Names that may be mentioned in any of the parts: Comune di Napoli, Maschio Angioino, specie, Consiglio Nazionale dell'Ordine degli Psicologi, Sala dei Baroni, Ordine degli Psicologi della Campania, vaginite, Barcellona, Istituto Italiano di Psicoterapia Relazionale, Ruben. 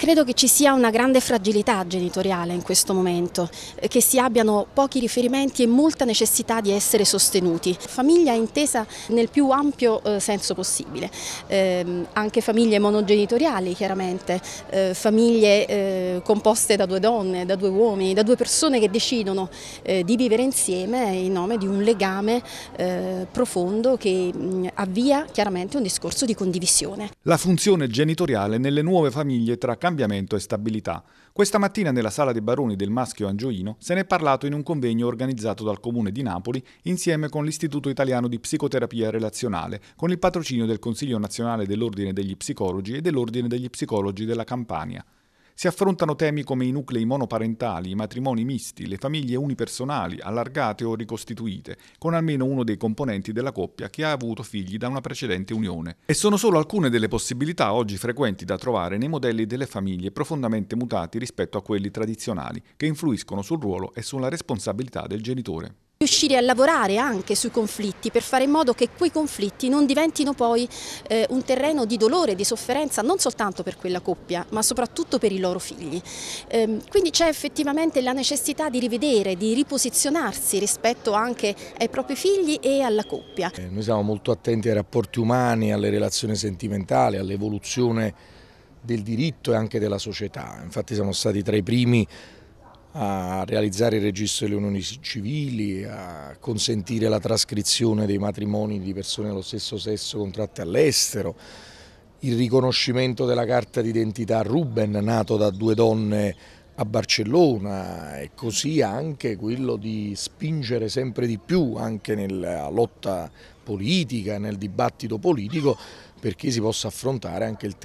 Credo che ci sia una grande fragilità genitoriale in questo momento, che si abbiano pochi riferimenti e molta necessità di essere sostenuti. Famiglia intesa nel più ampio senso possibile, anche famiglie monogenitoriali chiaramente, famiglie composte da due donne, da due uomini, da due persone che decidono di vivere insieme in nome di un legame profondo che avvia chiaramente un discorso di condivisione. La funzione genitoriale nelle nuove famiglie tra cambiamento e stabilità. Questa mattina nella Sala dei Baroni del Maschio Angioino se ne è parlato in un convegno organizzato dal Comune di Napoli insieme con l'Istituto Italiano di Psicoterapia Relazionale, con il patrocinio del Consiglio Nazionale dell'Ordine degli Psicologi e dell'Ordine degli Psicologi della Campania. Si affrontano temi come i nuclei monoparentali, i matrimoni misti, le famiglie unipersonali, allargate o ricostituite, con almeno uno dei componenti della coppia che ha avuto figli da una precedente unione. E sono solo alcune delle possibilità oggi frequenti da trovare nei modelli delle famiglie profondamente mutati rispetto a quelli tradizionali, che influiscono sul ruolo e sulla responsabilità del genitore. Riuscire a lavorare anche sui conflitti per fare in modo che quei conflitti non diventino poi un terreno di dolore, di sofferenza non soltanto per quella coppia ma soprattutto per i loro figli. Quindi c'è effettivamente la necessità di rivedere, di riposizionarsi rispetto anche ai propri figli e alla coppia. Noi siamo molto attenti ai rapporti umani, alle relazioni sentimentali, all'evoluzione del diritto e anche della società. Infatti siamo stati tra i primi a realizzare il registro delle unioni civili, a consentire la trascrizione dei matrimoni di persone dello stesso sesso contratte all'estero, il riconoscimento della carta d'identità Ruben, nato da due donne a Barcellona, e così anche quello di spingere sempre di più anche nella lotta politica, nel dibattito politico, perché si possa affrontare anche il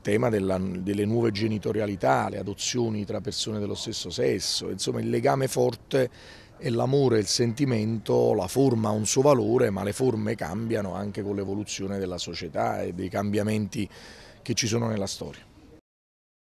tema delle nuove genitorialità, le adozioni tra persone dello stesso sesso. Insomma, il legame forte e l'amore, il sentimento, la forma ha un suo valore, ma le forme cambiano anche con l'evoluzione della società e dei cambiamenti che ci sono nella storia.